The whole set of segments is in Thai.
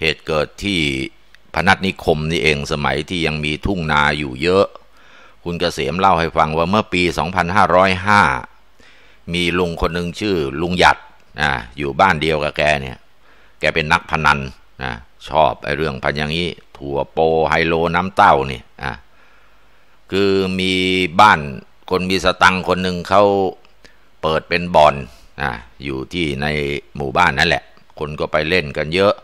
เหตุเกิดที่พนัสนิคมนี่เองสมัยที่ยังมีทุ่งนาอยู่เยอะคุณเกษมเล่าให้ฟังว่าเมื่อปี2505มีลุงคนหนึ่งชื่อลุงหยัดอยู่บ้านเดียวกับแกเนี่ยแกเป็นนักพนันนะชอบไอ้เรื่องพันอย่างนี้ถั่วโปไฮโลน้ำเต้านี่คือมีบ้านคนมีสตังค์คนหนึ่งเขาเปิดเป็นบ่อนอยู่ที่ในหมู่บ้านนั่นแหละคนก็ไปเล่นกันเยอะ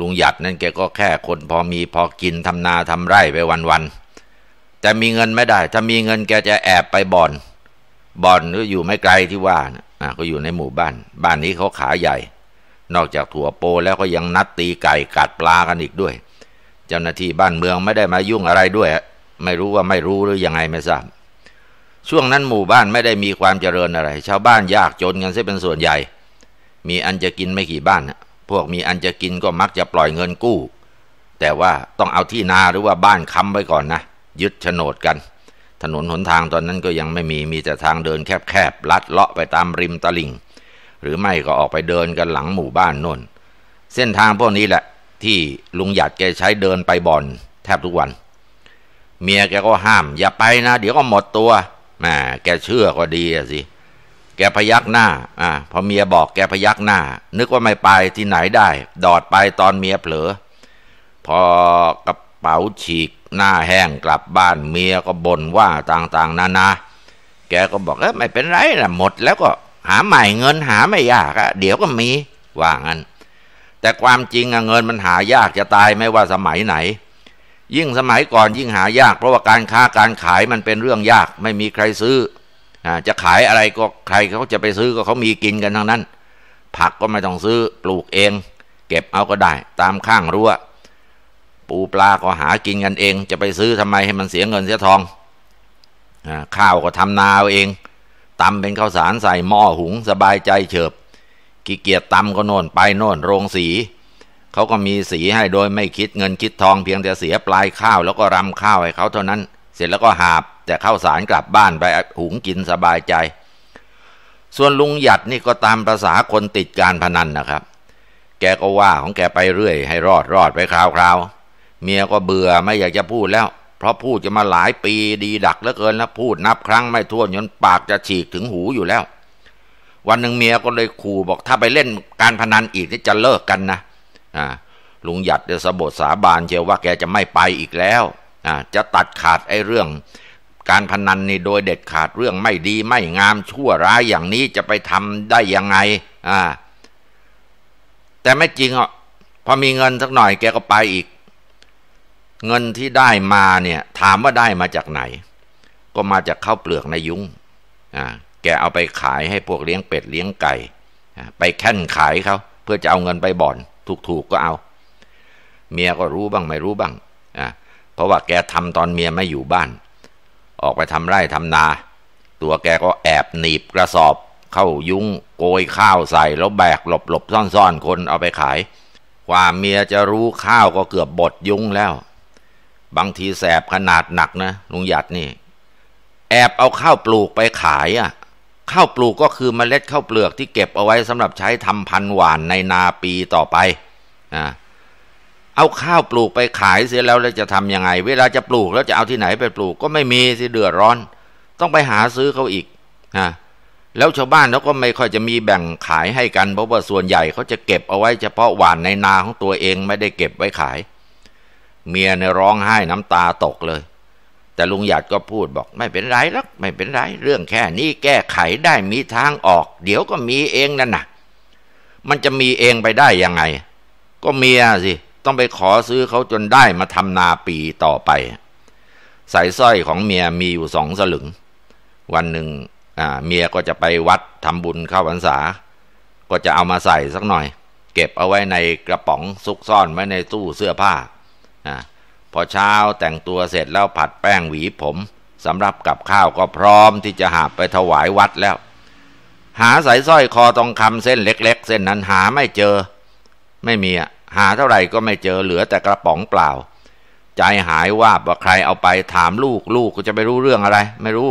ลุงหยัดนั่นแกก็แค่คนพอมีพอกินทำนาทำไร่ไปวันๆแต่มีเงินไม่ได้ถ้ามีเงินแกจะแอบไปบ่อนก็อยู่ไม่ไกลที่ว่าก็อยู่ในหมู่บ้านนี้เขาขาใหญ่นอกจากถั่วโปแล้วก็ยังนัดตีไก่กัดปลากันอีกด้วยเจ้าหน้าที่บ้านเมืองไม่ได้มายุ่งอะไรด้วยไม่รู้ว่าไม่รู้หรือยังไงไม่ทราบช่วงนั้นหมู่บ้านไม่ได้มีความเจริญอะไรชาวบ้านยากจนกันซะเป็นส่วนใหญ่มีอันจะกินไม่กี่บ้านพวกมีอันจะกินก็มักจะปล่อยเงินกู้แต่ว่าต้องเอาที่นาหรือว่าบ้านค้ำไว้ก่อนนะยึดโฉนดกันถนนหนทางตอนนั้นก็ยังไม่มีแต่ทางเดินแคบๆลัดเลาะไปตามริมตลิ่งหรือไม่ก็ออกไปเดินกันหลังหมู่บ้านโน่นเส้นทางพวกนี้แหละที่ลุงหยัดแกใช้เดินไปบ่อนแทบทุกวันเมียแกก็ห้ามอย่าไปนะเดี๋ยวก็หมดตัวแกเชื่อก็ดีสิแกพยักหน้าพอเมียบอกแกพยักหน้านึกว่าไม่ไปที่ไหนได้ดอดไปตอนเมียเผลอพอกระเป๋าฉีกหน้าแห้งกลับบ้านเมียก็บ่นว่าต่างๆนานาแกก็บอกไม่เป็นไรนะหมดแล้วก็หาใหม่เงินหาไม่ยากเดี๋ยวก็มีว่างั้นแต่ความจริงเงินมันหายากจะตายไม่ว่าสมัยไหนยิ่งสมัยก่อนยิ่งหายากเพราะว่าการค้าการขายมันเป็นเรื่องยากไม่มีใครซื้อจะขายอะไรก็ใครเขาจะไปซื้อก็เขามีกินกันทั้งนั้นผักก็ไม่ต้องซื้อปลูกเองเก็บเอาก็ได้ตามข้างรั้วปูปลาก็หากินกันเองจะไปซื้อทำไมให้มันเสียเงินเสียทองข้าวก็ทำนาเอาเองตำเป็นข้าวสารใส่หม้อหุงสบายใจเฉิบขี้เกียจตำก็โน่นไปโน่นโรงสีเขาก็มีสีให้โดยไม่คิดเงินคิดทองเพียงแต่เสียปลายข้าวแล้วก็รำข้าวให้เขาเท่านั้นเสร็จแล้วก็หาบแต่ข้าวสารกลับบ้านไปหุงกินสบายใจส่วนลุงหยัดนี่ก็ตามประสาคนติดการพนันนะครับแกก็ว่าของแกไปเรื่อยให้รอดไปคราวๆเมียก็เบื่อไม่อยากจะพูดแล้วเพราะพูดจะมาหลายปีดีดักเหลือเกินแล้วพูดนับครั้งไม่ถ้วนจนปากจะฉีกถึงหูอยู่แล้ววันหนึ่งเมียก็เลยขู่บอกถ้าไปเล่นการพนันอีกนี่จะเลิกกันนะลุงหยัดสะบดสาบานเชียวว่าแกจะไม่ไปอีกแล้วจะตัดขาดไอ้เรื่องการพนันนี่โดยเด็ดขาดเรื่องไม่ดีไม่งามชั่วร้ายอย่างนี้จะไปทำได้ยังไงแต่ไม่จริงพอมีเงินสักหน่อยแกก็ไปอีกเงินที่ได้มาเนี่ยถามว่าได้มาจากไหนก็มาจากข้าวเปลือกในยุ้งแกเอาไปขายให้พวกเลี้ยงเป็ดเลี้ยงไก่ไปแค่นขายเขาเพื่อจะเอาเงินไปบ่อนถูกก็เอาเมียก็รู้บ้างไม่รู้บ้างเพราะว่าแกทำตอนเมียไม่อยู่บ้านออกไปทำไร่ทำนาตัวแกก็แอบหนีบกระสอบเข้ายุ้งโกยข้าวใส่แล้วแบกหลบซ่อนคนเอาไปขายกว่าเมียจะรู้ข้าวก็เกือบบดยุ้งแล้วบางทีแสบขนาดหนักนะลุงหยัดนี่แอบเอาข้าวปลูกไปขายข้าวปลูกก็คือเมล็ดข้าวเปลือกที่เก็บเอาไว้สำหรับใช้ทำพันธุ์หวานในนาปีต่อไปเอาข้าวปลูกไปขายเสียแล้วจะทำยังไงเวลาจะปลูกแล้วจะเอาที่ไหนไปปลูกก็ไม่มีสิเดือดร้อนต้องไปหาซื้อเขาอีกแล้วชาวบ้านเขาก็ไม่ค่อยจะมีแบ่งขายให้กันเพราะว่าส่วนใหญ่เขาจะเก็บเอาไว้เฉพาะหวานในนาของตัวเองไม่ได้เก็บไว้ขายเมียเนี่ยร้องไห้น้ำตาตกเลยแต่ลุงหยัดก็พูดบอกไม่เป็นไรหรอกไม่เป็นไรเรื่องแค่นี้แก้ไขได้มีทางออกเดี๋ยวก็มีเองนั่นนะมันจะมีเองไปได้ยังไงก็เมียสิต้องไปขอซื้อเขาจนได้มาทำนาปีต่อไปสายสร้อยของเมียมีอยู่2 สลึงวันหนึ่งเมียก็จะไปวัดทำบุญเข้าพรรษาก็จะเอามาใส่สักหน่อยเก็บเอาไว้ในกระป๋องซุกซ่อนไว้ในตู้เสื้อผ้าพอเช้าแต่งตัวเสร็จแล้วผัดแป้งหวีผมสำหรับกับข้าวก็พร้อมที่จะหาไปถวายวัดแล้วหาสายสร้อยคอทองคำเส้นเล็กๆเส้นนั้นหาไม่เจอไม่มีหาเท่าไหร่ก็ไม่เจอเหลือแต่กระป๋องเปล่าใจหายวาบว่าใครเอาไปถามลูกก็จะไปรู้เรื่องอะไรไม่รู้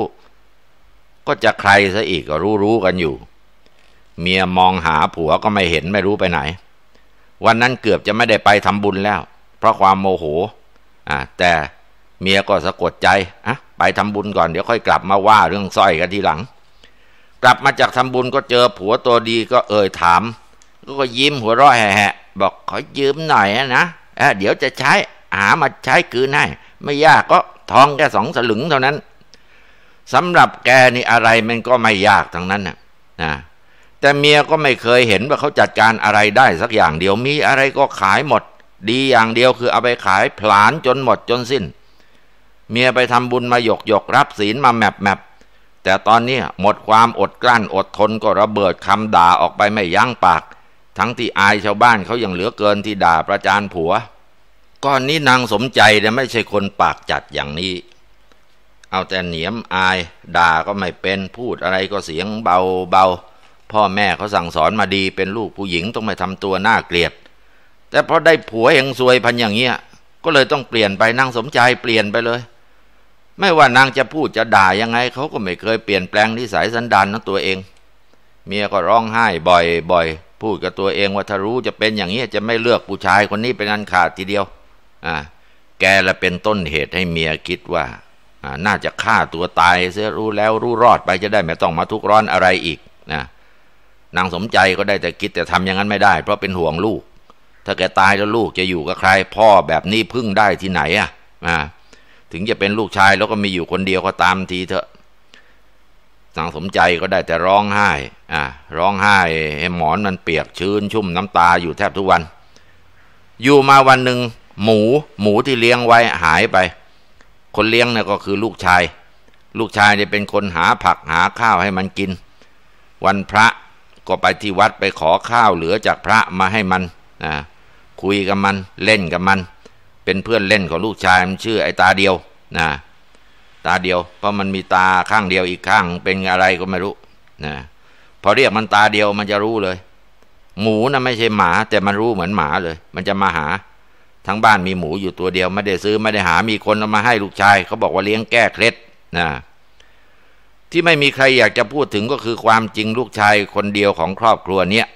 ก็จะใครซะอีกก็รู้กันอยู่เมียมองหาผัวก็ไม่เห็นไม่รู้ไปไหน วันนั้นเกือบจะไม่ได้ไปทำบุญแล้วเพราะความโมโหแต่เมียก็สะกดใจไปทำบุญก่อนเดี๋ยวค่อยกลับมาว่าเรื่องสร้อยกันทีหลังกลับมาจากทำบุญก็เจอผัวตัวดีก็เอ่ยถามก็ยิ้มหัวเราะแหะบอกขอยืมหน่อยนะเดี๋ยวจะใช้หามาใช้คืนให้ไม่ยากก็ทองแค่2 สลึงเท่านั้นสำหรับแกนี่อะไรมันก็ไม่ยากทั้งนั้นนะแต่เมียก็ไม่เคยเห็นว่าเขาจัดการอะไรได้สักอย่างเดียวมีอะไรก็ขายหมดดีอย่างเดียวคือเอาไปขายผลาญจนหมดจนสิ้นเมียไปทำบุญมาหยกรับศีลมาแมปแต่ตอนนี้หมดความอดกลั้นอดทนก็ระเบิดคำด่าออกไปไม่ยั้งปากทั้งที่อายชาวบ้านเขาอย่างเหลือเกินที่ด่าประจานผัวก่อนนี้นางสมใจเนี่ยไม่ใช่คนปากจัดอย่างนี้เอาแต่เหนียมอายด่าก็ไม่เป็นพูดอะไรก็เสียงเบาพ่อแม่เขาสั่งสอนมาดีเป็นลูกผู้หญิงต้องไม่ทำตัวน่าเกลียดแต่พอได้ผัวเฮงซวยพันอย่างเงี้ยก็เลยต้องเปลี่ยนไปนางสมใจเปลี่ยนไปเลยไม่ว่านางจะพูดจะด่ายังไงเขาก็ไม่เคยเปลี่ยนแปลงนิสัยสันดานของตัวเองเมียก็ร้องไห้บ่อยพูดกับตัวเองว่าถ้ารู้จะเป็นอย่างนี้จะไม่เลือกผู้ชายคนนี้เป็นอันขาดทีเดียวแกละเป็นต้นเหตุให้เมียคิดว่าน่าจะฆ่าตัวตายเสียรู้แล้วรู้รอดไปจะได้ไม่ต้องมาทุกข์ร้อนอะไรอีกนะนางสมใจก็ได้แต่คิดแต่ทำอย่างนั้นไม่ได้เพราะเป็นห่วงลูกถ้าแกตายแล้วลูกจะอยู่กับใครพ่อแบบนี้พึ่งได้ที่ไหนถึงจะเป็นลูกชายแล้วก็มีอยู่คนเดียวก็ตามทีเถอะนางสมใจก็ได้แต่ร้องไห้ร้องไห้ให้หมอนมันเปียกชื้นชุ่มน้ำตาอยู่แทบทุกวันอยู่มาวันหนึ่งหมูที่เลี้ยงไว้หายไปคนเลี้ยงเนี่ยก็คือลูกชายเนี่ยเป็นคนหาผักหาข้าวให้มันกินวันพระก็ไปที่วัดไปขอข้าวเหลือจากพระมาให้มันคุยกับมันเล่นกับมันเป็นเพื่อนเล่นของลูกชายมันชื่อไอ้ตาเดียวตาเดียวเพราะมันมีตาข้างเดียวอีกข้างเป็นอะไรก็ไม่รู้พอเรียกมันตาเดียวมันจะรู้เลยหมูน่ะไม่ใช่หมาแต่มันรู้เหมือนหมาเลยมันจะมาหาทั้งบ้านมีหมูอยู่ตัวเดียวไม่ได้ซื้อไม่ได้หามีคนเอามาให้ลูกชายเขาบอกว่าเลี้ยงแก้เคล็ดที่ไม่มีใครอยากจะพูดถึงก็คือความจริงลูกชายคนเดียวของครอบครัวเนี้ย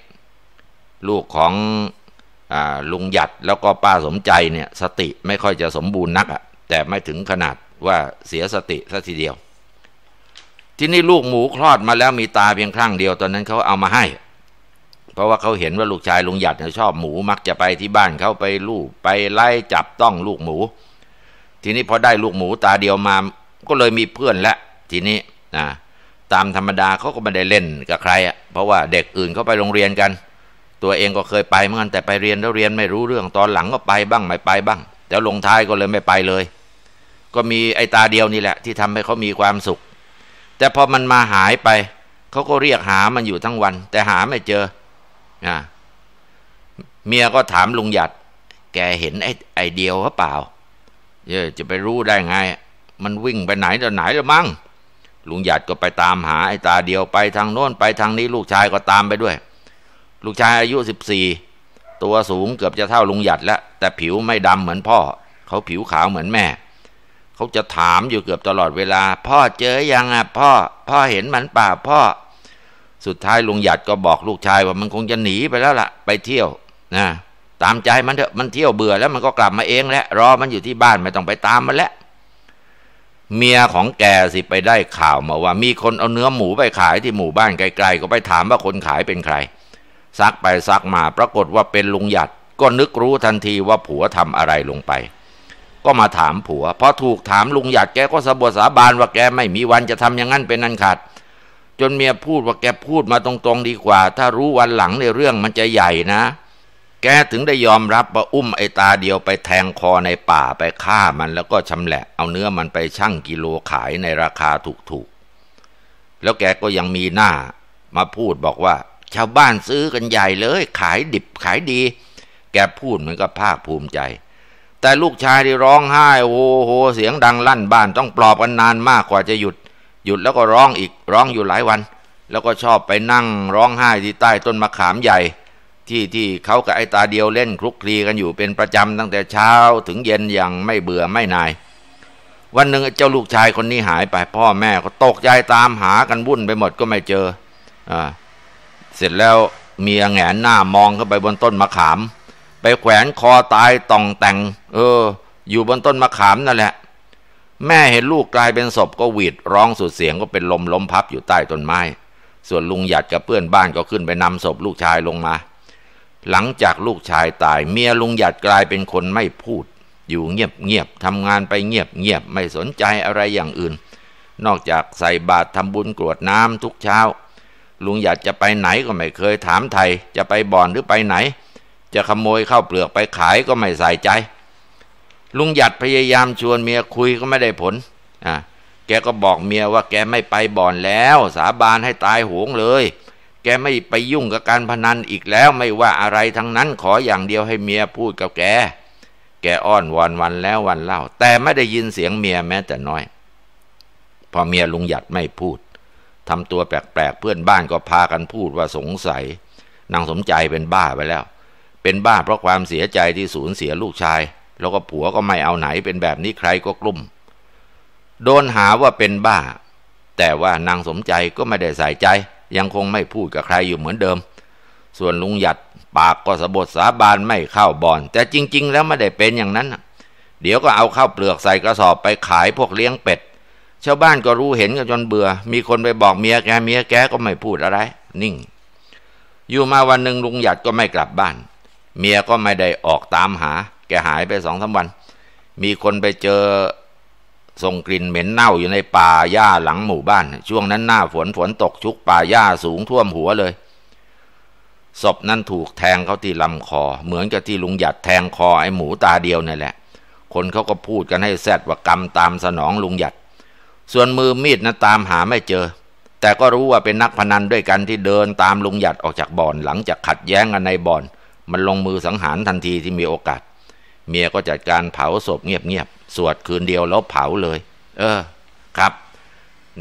ลูกของลุงหยัดแล้วก็ป้าสมใจเนี่ยสติไม่ค่อยจะสมบูรณ์นักแต่ไม่ถึงขนาดว่าเสียสติซะทีเดียวที่นี่ลูกหมูคลอดมาแล้วมีตาเพียงข้างเดียวตอนนั้นเขาเอามาให้เพราะว่าเขาเห็นว่าลูกชายลุงหยัดชอบหมูมักจะไปที่บ้านเขาไปลูบไปไล่จับต้องลูกหมูทีนี้พอได้ลูกหมูตาเดียวมาก็เลยมีเพื่อนและทีนี้ตามธรรมดาเขาก็ไม่ได้เล่นกับใครเพราะว่าเด็กอื่นเขาไปโรงเรียนกันตัวเองก็เคยไปเหมือนกันแต่ไปเรียนแล้วเรียนไม่รู้เรื่องตอนหลังก็ไปบ้างไม่ไปบ้างแต่ลงท้ายก็เลยไม่ไปเลยก็มีไอ้ตาเดียวนี่แหละที่ทำให้เขามีความสุขแต่พอมันมาหายไปเขาก็เรียกหามันอยู่ทั้งวันแต่หาไม่เจอเมียก็ถามลุงหยัดแกเห็นไอ้เดียวหรือเปล่าจะไปรู้ได้ไงมันวิ่งไปไหนต่อไหนแล้วมั้งลุงหยัดก็ไปตามหาไอ้ตาเดียวไปทางโน้นไปทางนี้ลูกชายก็ตามไปด้วยลูกชายอายุ14ตัวสูงเกือบจะเท่าลุงหยัดแล้วแต่ผิวไม่ดำเหมือนพ่อเขาผิวขาวเหมือนแม่เขาจะถามอยู่เกือบตลอดเวลาพ่อเจอยังพ่อเห็นมันป่าพ่อสุดท้ายลุงหยัดก็บอกลูกชายว่ามันคงจะหนีไปแล้วล่ะไปเที่ยวตามใจมันเถอะมันเที่ยวเบื่อแล้วมันก็กลับมาเองแหละรอมันอยู่ที่บ้านไม่ต้องไปตามมันแล้วเมียของแกสิไปได้ข่าวมาว่ามีคนเอาเนื้อหมูไปขายที่หมู่บ้านไกลๆก็ไปถามว่าคนขายเป็นใครซักไปซักมาปรากฏว่าเป็นลุงหยัดก็นึกรู้ทันทีว่าผัวทำอะไรลงไปก็มาถามผัวพอถูกถามลุงหยัดแกก็สะบัดสาบานว่าแกไม่มีวันจะทำอย่างนั้นเป็นอันขาดจนเมียพูดว่าแกพูดมาตรงๆดีกว่าถ้ารู้วันหลังในเรื่องมันจะใหญ่นะแกถึงได้ยอมรับว่าอุ้มไอ้ตาเดียวไปแทงคอในป่าไปฆ่ามันแล้วก็ชำแหละเอาเนื้อมันไปชั่งกิโลขายในราคาถูกๆแล้วแกก็ยังมีหน้ามาพูดบอกว่าชาวบ้านซื้อกันใหญ่เลยขายดิบขายดีแกพูดเหมือนกับภาคภูมิใจแต่ลูกชายที่ร้องไห้โอ้โหเสียงดังลั่นบ้านต้องปลอบกันนานมากกว่าจะหยุดแล้วก็ร้องอีกร้องอยู่หลายวันแล้วก็ชอบไปนั่งร้องไห้ที่ใต้ต้นมะขามใหญ่ที่เขากับไอ้ตาเดียวเล่นคลุกคลีกันอยู่เป็นประจำตั้งแต่เช้าถึงเย็นอย่างไม่เบื่อไม่นายวันหนึ่งเจ้าลูกชายคนนี้หายไปพ่อแม่ก็ตกใจตามหากันวุ่นไปหมดก็ไม่เจอเสร็จแล้วเมียแหงนหน้ามองเข้าไปบนต้นมะขาม แขวนคอตายต่องแต่งอยู่บนต้นมะขามนั่นแหละแม่เห็นลูกกลายเป็นศพก็หวีดร้องสุดเสียงก็เป็นลมล้มพับอยู่ใต้ต้นไม้ส่วนลุงหยัดกับเพื่อนบ้านก็ขึ้นไปนำศพลูกชายลงมาหลังจากลูกชายตายเมียลุงหยัดกลายเป็นคนไม่พูดอยู่เงียบๆทำงานไปเงียบๆไม่สนใจอะไรอย่างอื่นนอกจากใส่บาตรทำบุญกรวดน้ำทุกเช้าลุงหยัดจะไปไหนก็ไม่เคยถามไทยจะไปบ่อนหรือไปไหนจะขโมยข้าวเปลือกไปขายก็ไม่ใส่ใจลุงหยัดพยายามชวนเมียคุยก็ไม่ได้ผลแกก็บอกเมียว่าแกไม่ไปบ่อนแล้วสาบานให้ตายโหงเลยแกไม่ไปยุ่งกับการพนันอีกแล้วไม่ว่าอะไรทั้งนั้นขออย่างเดียวให้เมียพูดกับแกอ้อนวอนวันแล้ววันเล่าแต่ไม่ได้ยินเสียงเมียแม้แต่น้อยพอเมียลุงหยัดไม่พูดทำตัวแปลกๆเพื่อนบ้านก็พากันพูดว่าสงสัยนางสมใจเป็นบ้าไปแล้วเป็นบ้าเพราะความเสียใจที่สูญเสียลูกชายแล้วก็ผัวก็ไม่เอาไหนเป็นแบบนี้ใครก็กลุ้มโดนหาว่าเป็นบ้าแต่ว่านางสมใจก็ไม่ได้ใส่ใจยังคงไม่พูดกับใครอยู่เหมือนเดิมส่วนลุงหยัดปากก็สะบดสาบานไม่เข้าบ่อนแต่จริงๆแล้วไม่ได้เป็นอย่างนั้นเดี๋ยวก็เอาข้าวเปลือกใส่กระสอบไปขายพวกเลี้ยงเป็ดชาวบ้านก็รู้เห็นกันจนเบื่อมีคนไปบอกเมียแกก็ไม่พูดอะไรนิ่งอยู่มาวันหนึ่งลุงหยัดก็ไม่กลับบ้านเมียก็ไม่ได้ออกตามหาแกหายไป2-3 วันมีคนไปเจอส่งกลิ่นเหม็นเน่าอยู่ในป่าหญ้าหลังหมู่บ้านช่วงนั้นหน้าฝนตกชุกป่าหญ้าสูงท่วมหัวเลยศพนั้นถูกแทงเขาที่ลำคอเหมือนกับที่ลุงหยัดแทงคอไอ้หมูตาเดียวนั่นแหละคนเขาก็พูดกันให้แซดว่ากรรมตามสนองลุงหยัดส่วนมือมีดนั้นตามหาไม่เจอแต่ก็รู้ว่าเป็นนักพนันด้วยกันที่เดินตามลุงหยัดออกจากบ่อนหลังจากขัดแย้งกันในบ่อนมันลงมือสังหารทันทีที่มีโอกาสเมียก็จัดการเผาศพเงียบๆสวดคืนเดียวแล้วเผาเลยครับ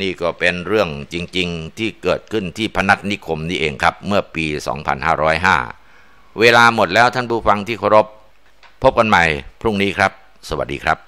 นี่ก็เป็นเรื่องจริงๆที่เกิดขึ้นที่พนัสนิคมนี่เองครับเมื่อปี 2505 เวลาหมดแล้วท่านผู้ฟังที่เคารพพบกันใหม่พรุ่งนี้ครับสวัสดีครับ